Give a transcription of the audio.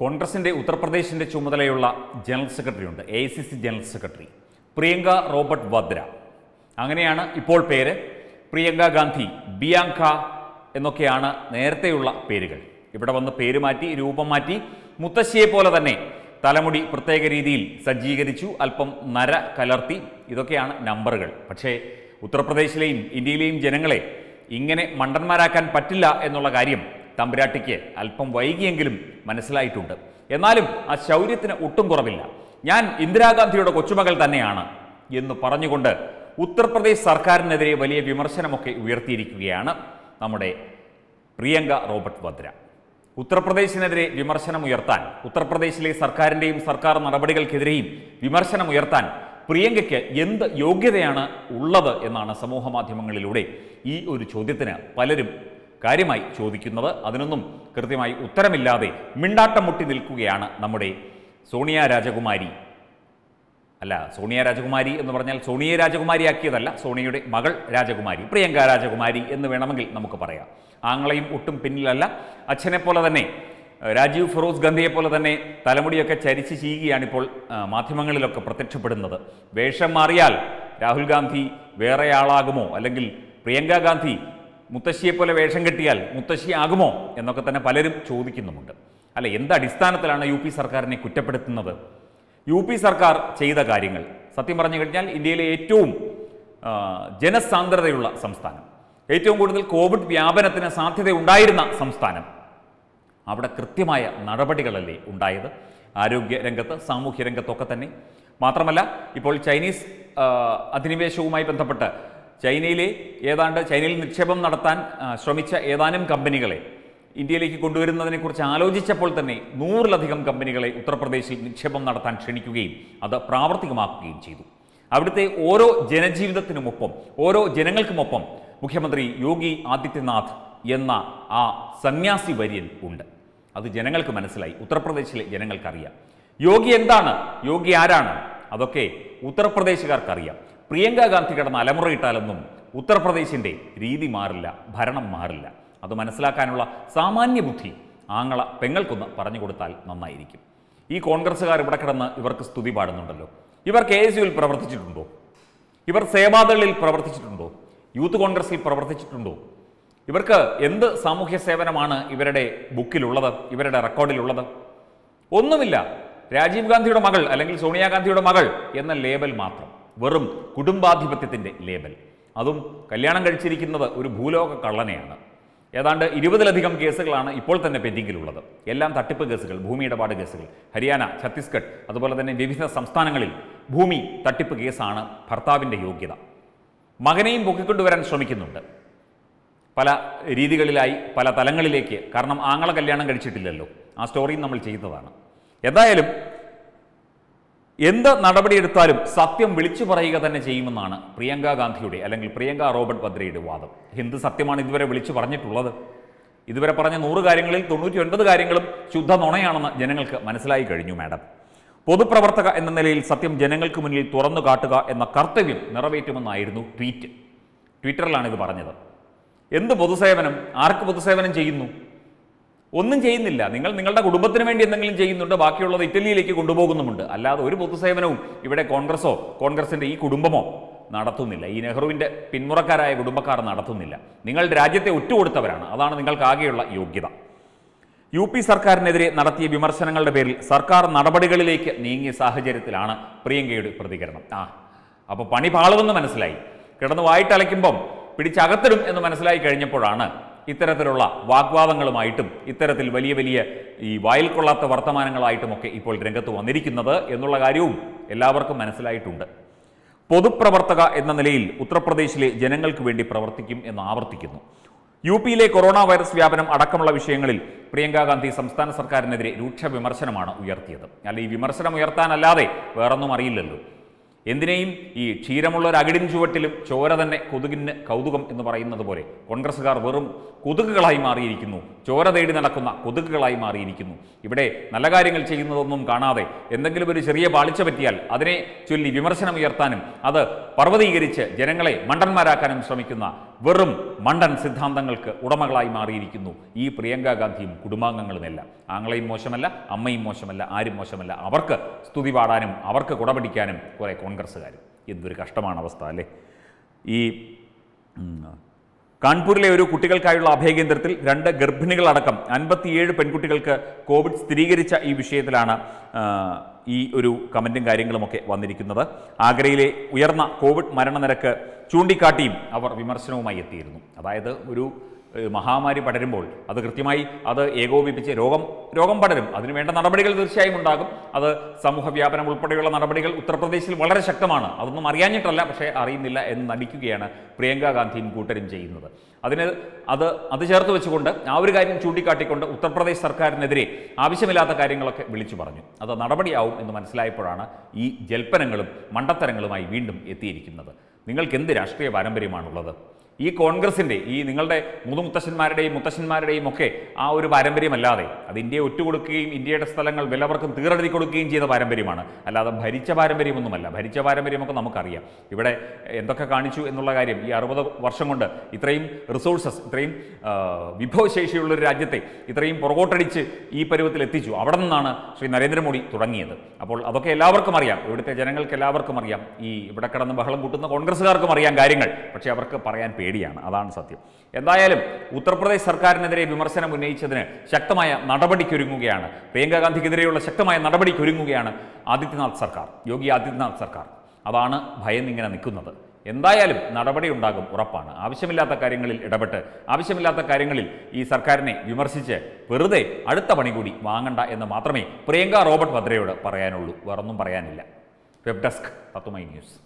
കോൺഗ്രസിൻ്റെ ഉത്തർപ്രദേശിൻ്റെ ചുമതലയുള്ള ജനറൽ സെക്രട്ടറിയുണ്ട്, AICC general secretary Priyanka Robert Vadra. അങ്ങനെയാണ് ഇപ്പോൾ പേര്. പ്രിയങ്ക ഗാന്ധി, ബിയാങ്ക എന്നൊക്കെയാണ് നേരത്തെയുള്ള പേരുകൾ. ഇവിടെ വന്ന് പേര് മാറ്റി, രൂപം മാറ്റി, മുത്തശ്ശിയെ പോലെ തന്നെ തലമുടി പ്രത്യേക രീതിയിൽ സജ്ജീകരിച്ചു, അല്പം നര കലർത്തി. ഇതൊക്കെയാണ് നമ്പറുകൾ. പക്ഷേ ഉത്തർപ്രദേശിലെയും ഇന്ത്യയിലെയും ജനങ്ങളെ ഇങ്ങനെ മണ്ടന്മാരാക്കാൻ പറ്റില്ല എന്നുള്ള കാര്യം തമ്പുരാട്ടിക്ക് അല്പം വൈകിയെങ്കിലും മനസ്സിലായിട്ടുണ്ട്. എന്നാലും ആ ശൗര്യത്തിന് ഒട്ടും കുറവില്ല. ഞാൻ ഇന്ദിരാഗാന്ധിയുടെ കൊച്ചുമകൾ തന്നെയാണ് എന്ന് പറഞ്ഞുകൊണ്ട് ഉത്തർപ്രദേശ് സർക്കാരിനെതിരെ വലിയ വിമർശനമൊക്കെ ഉയർത്തിയിരിക്കുകയാണ് നമ്മുടെ പ്രിയങ്ക റോബർട്ട് വദ്ര. ഉത്തർപ്രദേശിനെതിരെ വിമർശനം ഉയർത്താൻ, ഉത്തർപ്രദേശിലെ സർക്കാരിൻ്റെയും സർക്കാർ നടപടികൾക്കെതിരെയും വിമർശനം ഉയർത്താൻ പ്രിയങ്കയ്ക്ക് എന്ത് യോഗ്യതയാണ് ഉള്ളത് എന്നാണ് സമൂഹ മാധ്യമങ്ങളിലൂടെ ഈ ഒരു ചോദ്യത്തിന് പലരും കാര്യമായി ചോദിക്കുന്നത്. അതിനൊന്നും കൃത്യമായി ഉത്തരമില്ലാതെ മിണ്ടാട്ടം മുട്ടി നിൽക്കുകയാണ് നമ്മുടെ സോണിയ രാജകുമാരി. അല്ല, സോണിയ രാജകുമാരി എന്ന് പറഞ്ഞാൽ സോണിയെ രാജകുമാരിയാക്കിയതല്ല, സോണിയയുടെ മകൾ രാജകുമാരി, പ്രിയങ്ക രാജകുമാരി എന്ന് വേണമെങ്കിൽ നമുക്ക് പറയാം. ആങ്ങളെയും ഒട്ടും പിന്നിലല്ല. അച്ഛനെ പോലെ തന്നെ, രാജീവ് ഫിറോസ് ഗാന്ധിയെ പോലെ തന്നെ തലമുടിയൊക്കെ ചരിച്ച് ചീകിയാണിപ്പോൾ മാധ്യമങ്ങളിലൊക്കെ പ്രത്യക്ഷപ്പെടുന്നത്. വേഷം മാറിയാൽ രാഹുൽ ഗാന്ധി വേറെയാളാകുമോ, അല്ലെങ്കിൽ പ്രിയങ്ക ഗാന്ധി മുത്തശ്ശിയെ പോലെ വേഷം കെട്ടിയാൽ മുത്തശ്ശി ആകുമോ എന്നൊക്കെ തന്നെ പലരും ചോദിക്കുന്നുമുണ്ട്. അല്ല, എന്ത് അടിസ്ഥാനത്തിലാണ് UP സർക്കാരിനെ കുറ്റപ്പെടുത്തുന്നത്? UP സർക്കാർ ചെയ്ത കാര്യങ്ങൾ സത്യം പറഞ്ഞു കഴിഞ്ഞാൽ ഇന്ത്യയിലെ ഏറ്റവും ജനസാന്ദ്രതയുള്ള സംസ്ഥാനം, ഏറ്റവും കൂടുതൽ കോവിഡ് വ്യാപനത്തിന് സാധ്യതയുണ്ടായിരുന്ന സംസ്ഥാനം, അവിടെ കൃത്യമായ നടപടികളല്ലേ ഉണ്ടായത് ആരോഗ്യ രംഗത്ത്, സാമൂഹ്യ രംഗത്തൊക്കെ തന്നെ? മാത്രമല്ല, ഇപ്പോൾ ചൈനീസ് അധിനിവേശവുമായി ബന്ധപ്പെട്ട് ചൈനയിൽ നിക്ഷേപം നടത്താൻ ശ്രമിച്ച ഏതാനും കമ്പനികളെ ഇന്ത്യയിലേക്ക് കൊണ്ടുവരുന്നതിനെക്കുറിച്ച് ആലോചിച്ചപ്പോൾ തന്നെ 100-ലധികം കമ്പനികളെ ഉത്തർപ്രദേശിൽ നിക്ഷേപം നടത്താൻ ക്ഷണിക്കുകയും അത് പ്രാവർത്തികമാക്കുകയും ചെയ്തു. അവിടുത്തെ ഓരോ ജനജീവിതത്തിനുമൊപ്പം, ഓരോ ജനങ്ങൾക്കുമൊപ്പം മുഖ്യമന്ത്രി യോഗി ആദിത്യനാഥ് എന്ന ആ സന്യാസി വര്യൻ ഉണ്ട്. അത് ജനങ്ങൾക്ക് മനസ്സിലായി, ഉത്തർപ്രദേശിലെ ജനങ്ങൾക്കറിയാം. യോഗി എന്താണ്, യോഗി ആരാണ്, അതൊക്കെ ഉത്തർപ്രദേശുകാർക്കറിയാം. പ്രിയങ്ക ഗാന്ധി കിടന്ന് അലമുറയിട്ടാലൊന്നും ഉത്തർപ്രദേശിൻ്റെ രീതി മാറില്ല, ഭരണം മാറില്ല. അത് മനസ്സിലാക്കാനുള്ള സാമാന്യ ബുദ്ധി ആങ്ങള പെങ്ങൾക്കൊന്ന് പറഞ്ഞു കൊടുത്താൽ നന്നായിരിക്കും. ഈ കോൺഗ്രസ്സുകാർ ഇവിടെ കിടന്ന് ഇവർക്ക് സ്തുതി പാടുന്നുണ്ടല്ലോ. ഇവർ KSUവിൽ പ്രവർത്തിച്ചിട്ടുണ്ടോ? ഇവർ സേവാദളിൽ പ്രവർത്തിച്ചിട്ടുണ്ടോ? യൂത്ത് കോൺഗ്രസിൽ പ്രവർത്തിച്ചിട്ടുണ്ടോ? ഇവർക്ക് എന്ത് സാമൂഹ്യ സേവനമാണ് ഇവരുടെ ബുക്കിലുള്ളത്, ഇവരുടെ റെക്കോർഡിലുള്ളത്? ഒന്നുമില്ല. രാജീവ് ഗാന്ധിയുടെ മകൾ അല്ലെങ്കിൽ സോണിയാഗാന്ധിയുടെ മകൾ എന്ന ലേബൽ മാത്രം, വെറും കുടുംബാധിപത്യത്തിൻ്റെ ലേബൽ. അതും കല്യാണം കഴിച്ചിരിക്കുന്നത് ഒരു ഭൂലോക കള്ളനെയാണ്. ഏതാണ്ട് 20-ലധികം കേസുകളാണ് ഇപ്പോൾ തന്നെ പെൻഡിങ്ങിലുള്ളത്. എല്ലാം തട്ടിപ്പ് കേസുകൾ, ഭൂമി ഇടപാട് കേസുകൾ. ഹരിയാന, ഛത്തീസ്ഗഡ്, അതുപോലെ തന്നെ വിവിധ സംസ്ഥാനങ്ങളിൽ ഭൂമി തട്ടിപ്പ് കേസാണ് ഭർത്താവിൻ്റെ യോഗ്യത. മകനെയും പൊക്കിക്കൊണ്ടുവരാൻ ശ്രമിക്കുന്നുണ്ട് പല രീതികളിലായി, പല തലങ്ങളിലേക്ക്. കാരണം ആങ്ങളെ കല്യാണം കഴിച്ചിട്ടില്ലല്ലോ, ആ സ്റ്റോറിയും നമ്മൾ ചെയ്തതാണ്. എന്തായാലും എന്ത് നടപടിയെടുത്താലും സത്യം വിളിച്ചു പറയുക തന്നെ ചെയ്യുമെന്നാണ് പ്രിയങ്ക ഗാന്ധിയുടെ അല്ലെങ്കിൽ പ്രിയങ്ക റോബർട്ട് വദ്രയുടെ വാദം. എന്ത് സത്യമാണ് ഇതുവരെ വിളിച്ചു പറഞ്ഞിട്ടുള്ളത്? ഇതുവരെ പറഞ്ഞ 100 കാര്യങ്ങളിൽ 99 കാര്യങ്ങളും ശുദ്ധ നുണയാണെന്ന് ജനങ്ങൾക്ക് മനസ്സിലായി കഴിഞ്ഞു. മാഡം, പൊതുപ്രവർത്തക എന്ന നിലയിൽ സത്യം ജനങ്ങൾക്ക് മുന്നിൽ തുറന്നു കാട്ടുക എന്ന കർത്തവ്യം നിറവേറ്റുമെന്നായിരുന്നു ട്വിറ്ററിലാണ് ഇത് പറഞ്ഞത്. എന്ത് പൊതുസേവനം? ആർക്ക് പൊതുസേവനം ചെയ്യുന്നു? ഒന്നും ചെയ്യുന്നില്ല. നിങ്ങൾ നിങ്ങളുടെ കുടുംബത്തിന് വേണ്ടി എന്തെങ്കിലും ചെയ്യുന്നുണ്ട്, ബാക്കിയുള്ളത് ഇറ്റലിയിലേക്ക് കൊണ്ടുപോകുന്നുമുണ്ട്. അല്ലാതെ ഒരു പൊതുസേവനവും ഇവിടെ കോൺഗ്രസോ കോൺഗ്രസിൻ്റെ ഈ കുടുംബമോ നടത്തുന്നില്ല. ഈ നെഹ്റുവിൻ്റെ പിന്മുറക്കാരായ കുടുംബക്കാർ നടത്തുന്നില്ല. നിങ്ങൾ രാജ്യത്തെ ഒറ്റുകൊടുത്തവരാണ്. അതാണ് നിങ്ങൾക്ക് ആകെയുള്ള യോഗ്യത. UP സർക്കാരിനെതിരെ നടത്തിയ വിമർശനങ്ങളുടെ പേരിൽ സർക്കാർ നടപടികളിലേക്ക് നീങ്ങിയ സാഹചര്യത്തിലാണ് പ്രിയങ്കയുടെ പ്രതികരണം. അപ്പോൾ പണി പാളുമെന്ന് മനസ്സിലായി, കിടന്ന് വായിട്ടലയ്ക്കുമ്പം പിടിച്ചകത്തിടും എന്ന് മനസ്സിലായി കഴിഞ്ഞപ്പോഴാണ് ഇത്തരത്തിലുള്ള വാഗ്വാദങ്ങളുമായിട്ടും ഇത്തരത്തിൽ വലിയ വലിയ ഈ വായിൽ കൊള്ളാത്ത വർത്തമാനങ്ങളായിട്ടുമൊക്കെ ഇപ്പോൾ രംഗത്ത് വന്നിരിക്കുന്നത് എന്നുള്ള കാര്യവും എല്ലാവർക്കും മനസ്സിലായിട്ടുണ്ട്. പൊതുപ്രവർത്തക എന്ന നിലയിൽ ഉത്തർപ്രദേശിലെ ജനങ്ങൾക്ക് വേണ്ടി പ്രവർത്തിക്കും എന്ന് ആവർത്തിക്കുന്നു. UPയിലെ കൊറോണ വൈറസ് വ്യാപനം അടക്കമുള്ള വിഷയങ്ങളിൽ പ്രിയങ്ക ഗാന്ധി സംസ്ഥാന സർക്കാരിനെതിരെ രൂക്ഷ വിമർശനമാണ് ഉയർത്തിയത്. അല്ല, ഈ വിമർശനം ഉയർത്താനല്ലാതെ വേറൊന്നും അറിയില്ലല്ലോ. എന്തിനേയും ഈ ക്ഷീരമുള്ള ഒരു അകിടിൻ ചുവട്ടിലും ചോര തന്നെ കൊതുകിന് കൗതുകം എന്ന് പറയുന്നത് പോലെ കോൺഗ്രസ്സുകാർ വെറും കൊതുകുകളായി മാറിയിരിക്കുന്നു, ചോര തേടി നടക്കുന്ന കൊതുകുകളായി മാറിയിരിക്കുന്നു. ഇവിടെ നല്ല കാര്യങ്ങൾ ചെയ്യുന്നതൊന്നും കാണാതെ എന്തെങ്കിലും ഒരു ചെറിയ പാളിച്ച പറ്റിയാൽ അതിനെ ചൊല്ലി വിമർശനം ഉയർത്താനും അത് പർവ്വതീകരിച്ച് ജനങ്ങളെ മണ്ടന്മാരാക്കാനും ശ്രമിക്കുന്ന വെറും മണ്ടൻ സിദ്ധാന്തങ്ങൾക്ക് ഉടമകളായി മാറിയിരിക്കുന്നു ഈ പ്രിയങ്ക ഗാന്ധിയും കുടുംബാംഗങ്ങളുമെല്ലാം. ആംഗ്ലയും മോശമല്ല, അമ്മയും മോശമല്ല, ആരും മോശമല്ല. അവർക്ക് സ്തുതി പാടാനും അവർക്ക് കുടപിടിക്കാനും കുറേ കോൺഗ്രസ്സുകാരും. എന്തൊരു കഷ്ടമാണ് അവസ്ഥ അല്ലേ. ഈ കാൺപൂരിലെ ഒരു കുട്ടികൾക്കായുള്ള അഭയകേന്ദ്രത്തിൽ 2 ഗർഭിണികളടക്കം 57 പെൺകുട്ടികൾക്ക് കോവിഡ് സ്ഥിരീകരിച്ച ഈ വിഷയത്തിലാണ് ഈ ഒരു കമൻറ്റും കാര്യങ്ങളുമൊക്കെ വന്നിരിക്കുന്നത്. ആഗ്രയിലെ ഉയർന്ന കോവിഡ് മരണനിരക്ക് ചൂണ്ടിക്കാട്ടിയും അവർ വിമർശനവുമായി എത്തിയിരുന്നു. അതായത് ഒരു മഹാമാരി പടരുമ്പോൾ അത് കൃത്യമായി അത് ഏകോപിപ്പിച്ച് രോഗം പടരും, അതിന് വേണ്ട നടപടികൾ തീർച്ചയായും ഉണ്ടാകും. അത് സമൂഹവ്യാപനം ഉൾപ്പെടെയുള്ള നടപടികൾ ഉത്തർപ്രദേശിൽ വളരെ ശക്തമാണ്. അതൊന്നും അറിയാഞ്ഞിട്ടല്ല, പക്ഷേ അറിയുന്നില്ല എന്ന് നടിക്കുകയാണ് പ്രിയങ്ക ഗാന്ധിയും കൂട്ടരും ചെയ്യുന്നത്. അത് ചേർത്ത് വെച്ചുകൊണ്ട് ആ ഒരു കാര്യം ചൂണ്ടിക്കാട്ടിക്കൊണ്ട് ഉത്തർപ്രദേശ് സർക്കാരിനെതിരെ ആവശ്യമില്ലാത്ത കാര്യങ്ങളൊക്കെ വിളിച്ചു പറഞ്ഞു. അത് നടപടിയാവും എന്ന് മനസ്സിലായപ്പോഴാണ് ഈ ജൽപ്പനങ്ങളും മണ്ടത്തരങ്ങളുമായി വീണ്ടും എത്തിയിരിക്കുന്നത്. നിങ്ങൾക്കെന്ത് രാഷ്ട്രീയ പാരമ്പര്യമാണുള്ളത്? ഈ കോൺഗ്രസിൻ്റെ, ഈ നിങ്ങളുടെ മുതുമുത്തശ്ശന്മാരുടെയും മുത്തശ്ശന്മാരുടെയും ഒക്കെ ആ ഒരു പാരമ്പര്യമല്ലാതെ, അത് ഇന്ത്യയെ ഒറ്റുകൊടുക്കുകയും ഇന്ത്യയുടെ സ്ഥലങ്ങൾ വിലവർക്കും തീറെഴുതി കൊടുക്കുകയും ചെയ്ത പാരമ്പര്യമാണ്, അല്ലാതെ ഭരിച്ച പാരമ്പര്യമൊന്നുമല്ല. ഭരിച്ച പാരമ്പര്യമൊക്കെ നമുക്കറിയാം, ഇവിടെ എന്തൊക്കെ കാണിച്ചു എന്നുള്ള കാര്യം. ഈ 60 വർഷം കൊണ്ട് ഇത്രയും റിസോഴ്സസ്, ഇത്രയും വിഭവശേഷിയുള്ളൊരു രാജ്യത്തെ ഇത്രയും പുറകോട്ടടിച്ച് ഈ പരുവത്തിൽ എത്തിച്ചു. അവിടെ നിന്നാണ് ശ്രീ നരേന്ദ്രമോദി തുടങ്ങിയത്. അപ്പോൾ അതൊക്കെ എല്ലാവർക്കും അറിയാം, ഇവിടുത്തെ ജനങ്ങൾക്ക് എല്ലാവർക്കും അറിയാം. ഈ ഇവിടെ കിടന്ന് ബഹളം കൂട്ടുന്ന കോൺഗ്രസ്സുകാർക്കും അറിയാം കാര്യങ്ങൾ, പക്ഷേ അവർക്ക് പറയാൻ പേടിയാണ്, അതാണ് സത്യം. എന്തായാലും ഉത്തർപ്രദേശ് സർക്കാരിനെതിരെ വിമർശനം ഉന്നയിച്ചതിന് ശക്തമായ നടപടിക്കൊരുങ്ങുകയാണ്, പ്രിയങ്ക ഗാന്ധിക്കെതിരെയുള്ള ശക്തമായ നടപടിക്കൊരുങ്ങുകയാണ് ആദിത്യനാഥ് സർക്കാർ, യോഗി ആദിത്യനാഥ് സർക്കാർ. അതാണ് ഭയന്നിങ്ങനെ നിൽക്കുന്നത്. എന്തായാലും നടപടി ഉണ്ടാകും, ഉറപ്പാണ്. ആവശ്യമില്ലാത്ത കാര്യങ്ങളിൽ ഇടപെട്ട് ആവശ്യമില്ലാത്ത കാര്യങ്ങളിൽ ഈ സർക്കാരിനെ വിമർശിച്ച് വെറുതെ അടുത്ത പണി കൂടി വാങ്ങണ്ട എന്ന് മാത്രമേ പ്രിയങ്ക റോബർട്ട് വദ്രയോട് പറയാനുള്ളൂ. വേറൊന്നും പറയാനില്ല. വെബ് ഡെസ്ക് തത്തുമൈ ന്യൂസ്.